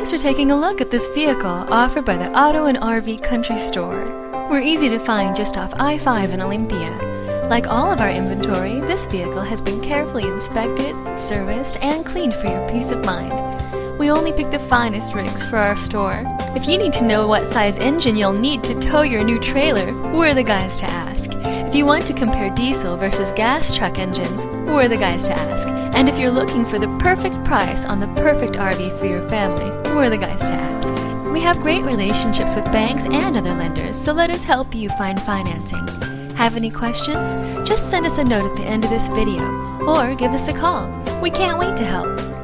Thanks for taking a look at this vehicle offered by the Auto and RV Country Store. We're easy to find just off I-5 in Olympia. Like all of our inventory, this vehicle has been carefully inspected, serviced, and cleaned for your peace of mind. We only pick the finest rigs for our store. If you need to know what size engine you'll need to tow your new trailer, we're the guys to ask. If you want to compare diesel versus gas truck engines, we're the guys to ask. And if you're looking for the perfect price on the perfect RV for your family, we're the guys to ask. We have great relationships with banks and other lenders, so let us help you find financing. Have any questions? Just send us a note at the end of this video, or give us a call. We can't wait to help.